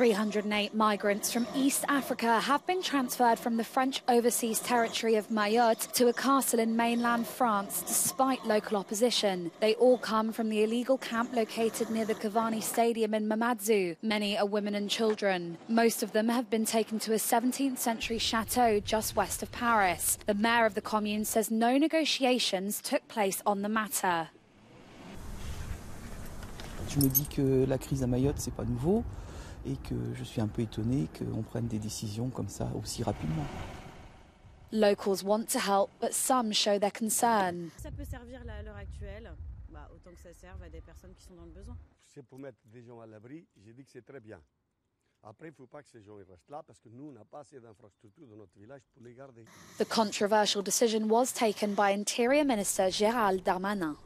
308 migrants from East Africa have been transferred from the French overseas territory of Mayotte to a castle in mainland France, despite local opposition. They all come from the illegal camp located near the Cavani Stadium in Mamadzu. Many are women and children. Most of them have been taken to a 17th century chateau just west of Paris. The mayor of the commune says no negotiations took place on the matter. Je me dis que la crise à Mayotte, c'est pas nouveau et que je suis un peu étonné qu'on prenne des décisions comme ça aussi rapidement. Locals want to help, but some show their concern. Ça peut servir à l'heure actuelle, bah, autant que ça serve à des personnes qui sont dans le besoin. C'est pour mettre des gens à l'abri, j'ai dit que c'est très bien. The controversial decision was taken by Interior Minister Gérald Darmanin.